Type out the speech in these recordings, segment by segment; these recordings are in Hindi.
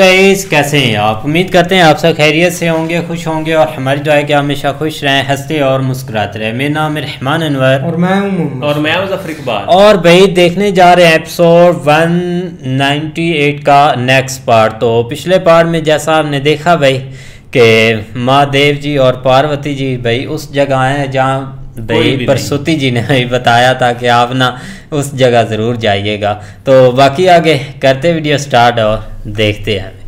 गाइस, कैसे हैं आप? उम्मीद करते हैं आप सब खैरियत से होंगे, खुश होंगे और हमारी दुआ है कि हमेशा खुश रहें, हंसते और मुस्कुराते रहें। मेरा नाम है रहमान अनवर और मैं हूं ज़फर इकबाल। और भाई देखने जा रहे हैं एपिसोड 198 का नेक्स्ट पार्ट। तो पिछले पार्ट में जैसा आपने देखा भाई कि महादेव जी और पार्वती जी भाई उस जगह हैं जहाँ भाई परसुती जी ने बताया था कि आप ना उस जगह ज़रूर जाइएगा। तो बाकी आगे करते वीडियो स्टार्ट और देखते हैं।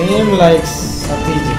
Same like Sati ji.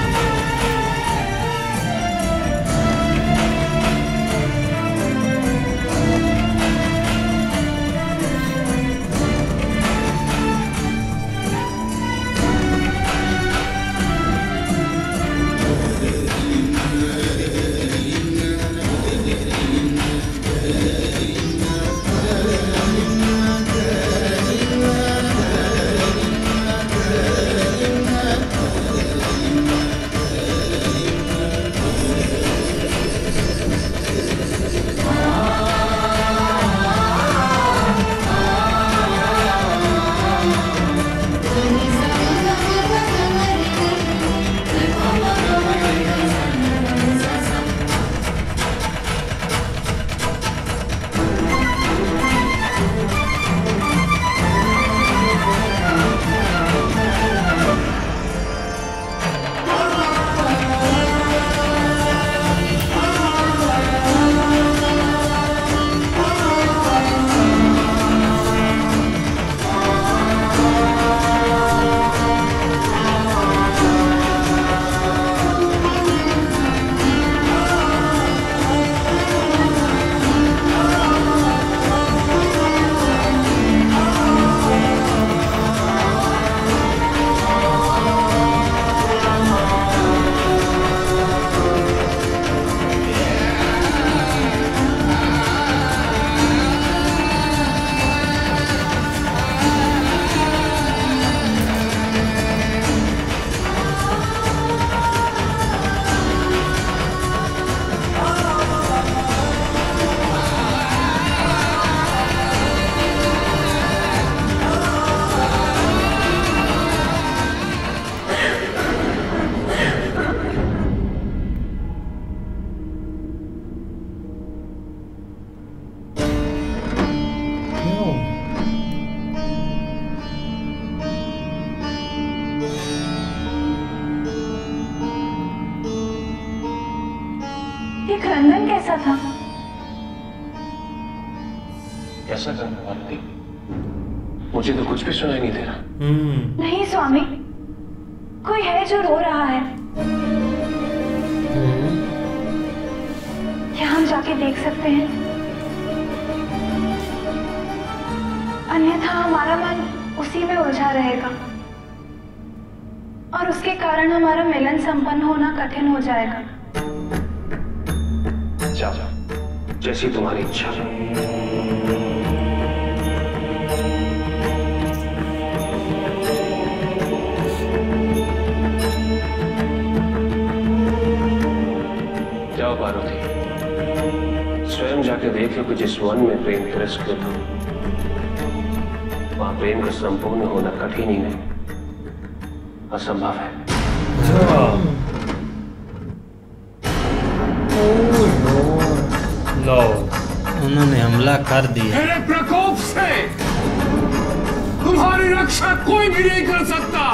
रंगन कैसा था? कैसा पार्वती? मुझे तो कुछ भी सुनाई नहीं दे रहा। नहीं स्वामी, कोई है जो रो रहा है। क्या हम जाके देख सकते हैं? अन्यथा हमारा मन उसी में उलझा रहेगा और उसके कारण हमारा मिलन संपन्न होना कठिन हो जाएगा। जैसी तुम्हारी इच्छा। जाओ पार्वती, स्वयं जाके देख लो कि जिस वन में प्रेम तिरस्कृत हो वहां प्रेम का संपूर्ण होना कठिन ही नहीं, असंभव है। उन्होंने हमला कर दिया। मेरे प्रकोप से तुम्हारी रक्षा कोई भी नहीं कर सकता।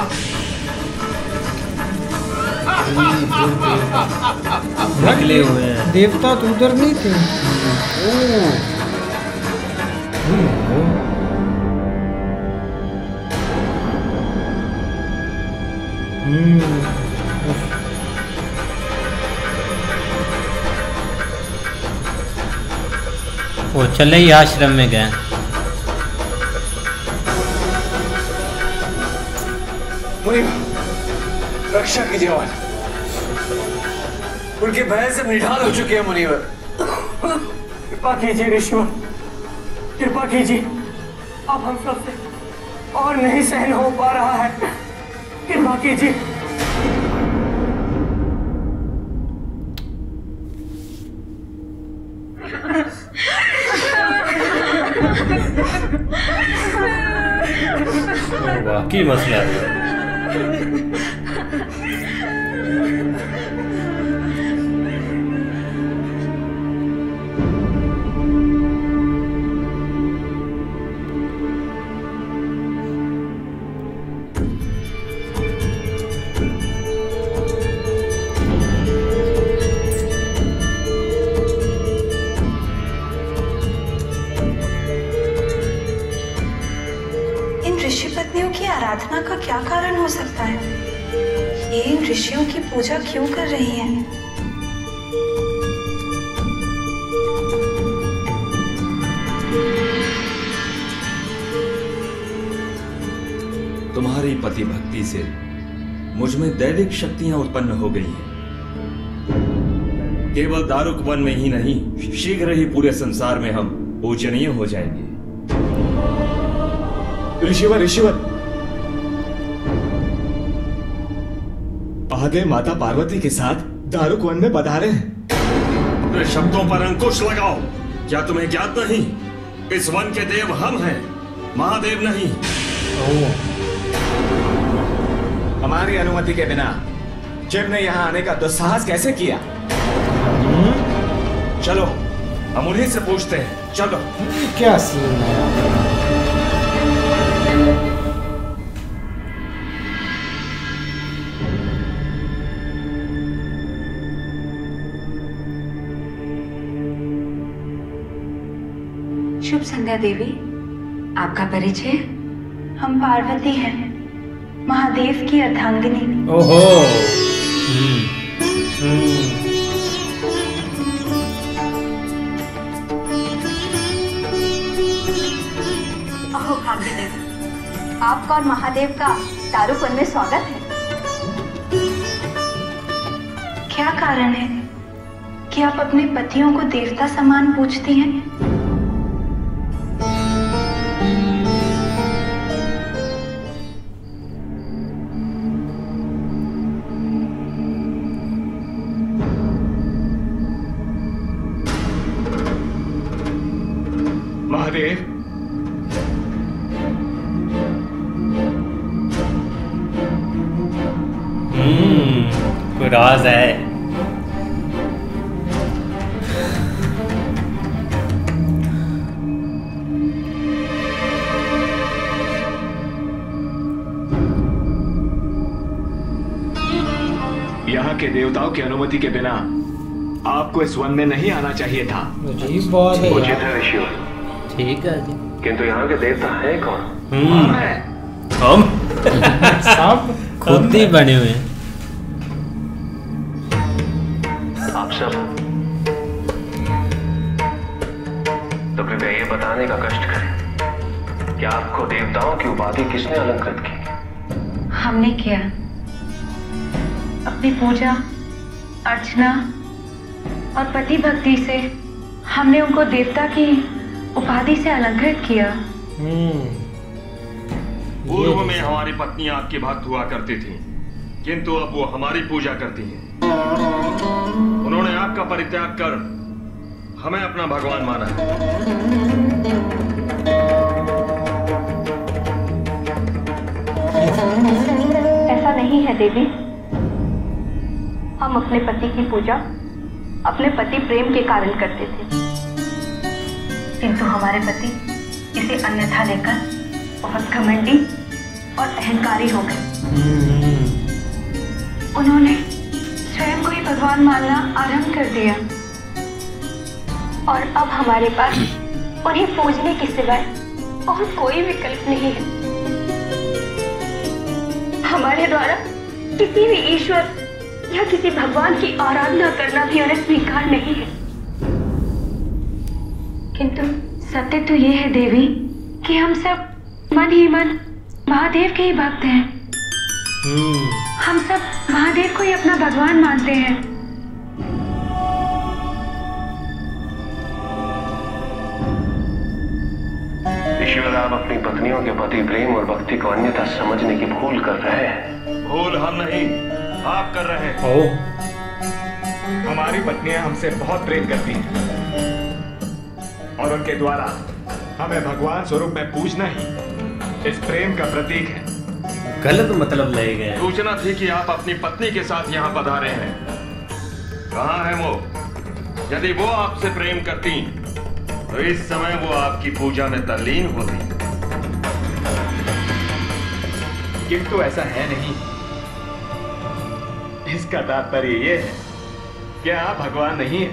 देवता तो उधर नहीं थे। वो चले ही आश्रम में गए। मुनिवर रक्षा कीजिए, उनके भय से निढाल हो चुके हैं। मुनिवर कृपा कीजिए, ऋषिवर कृपा कीजिए, अब हम सबसे और नहीं सहन हो पा रहा है, कृपा कीजिए। वाकई मसला है। पूजा क्यों कर रही है? तुम्हारी पति भक्ति से मुझ में दैविक शक्तियां उत्पन्न हो गई हैं। केवल दारुक वन में ही नहीं, शीघ्र ही पूरे संसार में हम पूजनीय हो जाएंगे। ऋषिवर ऋषिवर, महादेव माता पार्वती के साथ दारुक वन में पधारे हैं। अपने शब्दों पर अंकुश लगाओ। क्या तुम्हें ज्ञात नहीं, इस वन के देव हम हैं, महादेव नहीं। हमारी अनुमति के बिना शिव ने यहाँ आने का दुस्साहस कैसे किया? चलो हम उन्हीं से पूछते हैं। चलो क्या सीन है? शुभ संध्या देवी, आपका परिचय? हम पार्वती हैं, महादेव की अर्धांगिनी। ओहो। अहो भाग्यदेव, आपका और महादेव का दारुक वन में स्वागत है। क्या कारण है कि आप अपने पतियों को देवता समान पूछती हैं? राज है। यहाँ के देवताओं की अनुमति के बिना आपको इस वन में नहीं आना चाहिए था। उचित है ऋषि, ठीक है, किंतु यहाँ के देवता है कौन? हम सब खुद ही बने हुए हैं। तो कृपया ये बताने का कष्ट करें कि आपको देवताओं की उपाधि किसने अलंकृत की? हमने किया। अपनी पूजा अर्चना और पति भक्ति से हमने उनको देवता की उपाधि से अलंकृत किया। पूर्व में हमारी पत्नियां आपके भक्त हुआ करती थीं, किंतु अब वो हमारी पूजा करती हैं। उन्होंने आपका परित्याग कर हमें अपना भगवान माना। ऐसा नहीं है देवी, हम अपने पति की पूजा अपने पति प्रेम के कारण करते थे, किंतु हमारे पति इसे अन्यथा लेकर बहुत घमंडी और अहंकारी हो गए। उन्होंने स्वयं को ही भगवान मानना आरंभ कर दिया और अब हमारे पास उन्हें पूजने के सिवाय और कोई विकल्प नहीं है। हमारे द्वारा किसी भी ईश्वर या किसी भगवान की आराधना करना भी उन्हें स्वीकार नहीं है। किंतु सत्य तो ये है देवी कि हम सब मन ही मन महादेव के ही भक्त हैं। हम सब महादेव को ही अपना भगवान मानते हैं। ईश्वर, आप अपनी पत्नियों के प्रति प्रेम और भक्ति को अन्यथा समझने की भूल कर रहे हैं। भूल हम नहीं, आप कर रहे हैं। हमारी पत्नियां हमसे बहुत प्रेम करती हैं और उनके द्वारा हमें भगवान स्वरूप में पूजना ही इस प्रेम का प्रतीक है। गलत मतलब ले गए। सूचना थी कि आप अपनी पत्नी के साथ यहाँ पधारे हैं। कहाँ है वो? यदि वो आपसे प्रेम करती तो इस समय वो आपकी पूजा में तल्लीन होती, किंतु ऐसा है नहीं। इसका तात्पर्य ये है कि आप भगवान नहीं है।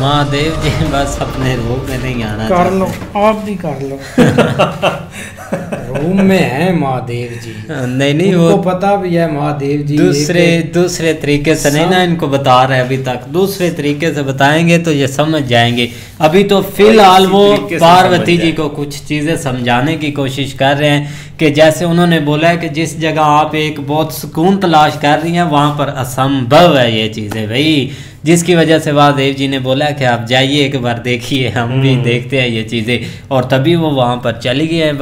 महादेव जी बस अपने रूप में नहीं आना। कर लो, आप भी कर लो। रूम में है महादेव जी। नहीं नहीं, वो पता भी है महादेव जी दूसरे तरीके से नहीं ना इनको बता रहे अभी तक। दूसरे तरीके से बताएंगे तो ये समझ जाएंगे। अभी तो फिलहाल वो पार्वती जी को कुछ चीजें समझाने की कोशिश कर रहे हैं कि जैसे उन्होंने बोला है कि जिस जगह आप एक बहुत सुकून तलाश कर रही हैं वहाँ पर असंभव है ये चीजें भाई, जिसकी वजह से वासुदेव जी ने बोला कि आप जाइए एक बार देखिए, हम भी देखते हैं ये चीजें, और तभी वो वहाँ पर चली गई है।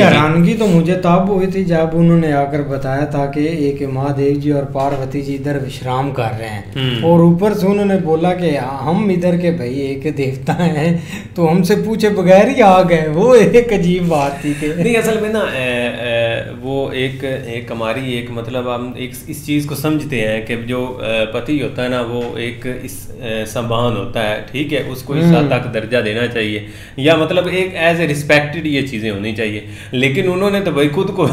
हैरानगी तो मुझे तब हुई थी जब उन्होंने आकर बताया था कि एक महादेव जी और पार्वती जी इधर विश्राम कर रहे हैं और ऊपर से उन्होंने बोला कि हम इधर के भाई एक देवता हैं तो हमसे पूछे बगैर ही आ गए। वो एक अजीब बात थी। नहीं, असल में ना वो एक हमारी एक मतलब हम एक इस चीज को समझते हैं कि जो पति होता है ना वो एक इस सम्मान होता है, ठीक है, उसको इस हद तक दर्जा देना चाहिए या मतलब एक एज ए रिस्पेक्टेड ये चीजें होनी चाहिए। लेकिन उन्होंने तो भाई खुद को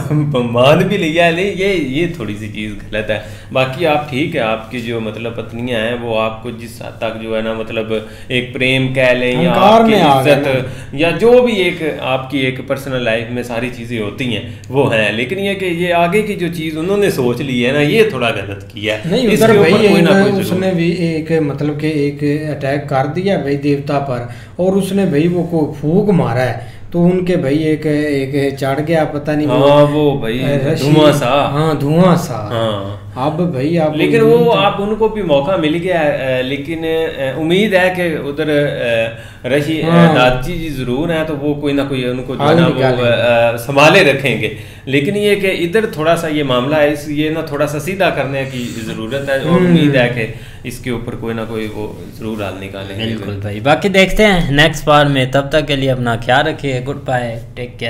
मान भी लिया। ये थोड़ी सी चीज गलत है। बाकी आप ठीक है, आपकी जो मतलब पत्नियां हैं वो आपको जिस हद तक जो है ना मतलब एक प्रेम कह लें या आपकी इज्जत या जो भी एक आपकी एक पर्सनल लाइफ में सारी चीजें होती हैं वो हैं, लेकिन ये कि ये आगे की जो चीज उन्होंने सोच ली है ना ये थोड़ा गलत किया है। के मतलब कि एक अटैक कर दिया भाई देवता पर और उसने भाई वो को फूंक मारा है तो उनके भाई एक चढ़ गया पता नहीं। हाँ, वो भाई धुआं सा। हाँ, धुआं सा। हाँ, अब भाई आप लेकिन वो आप उनको भी मौका मिल गया, लेकिन उम्मीद है कि उधर रशी दादी जी जरूर हैं तो वो कोई ना कोई उनको जो ना वो संभाले रखेंगे। लेकिन ये कि इधर थोड़ा सा ये मामला है इसलिए ना थोड़ा सा सीधा करने की जरूरत है और उम्मीद है कि इसके ऊपर कोई ना कोई वो जरूर हाल निकालेंगे। बिल्कुल भाई, बाकी देखते हैं नेक्स्ट पार्ट में। तब तक के लिए अपना ख्याल रखिए। Good bye, take care.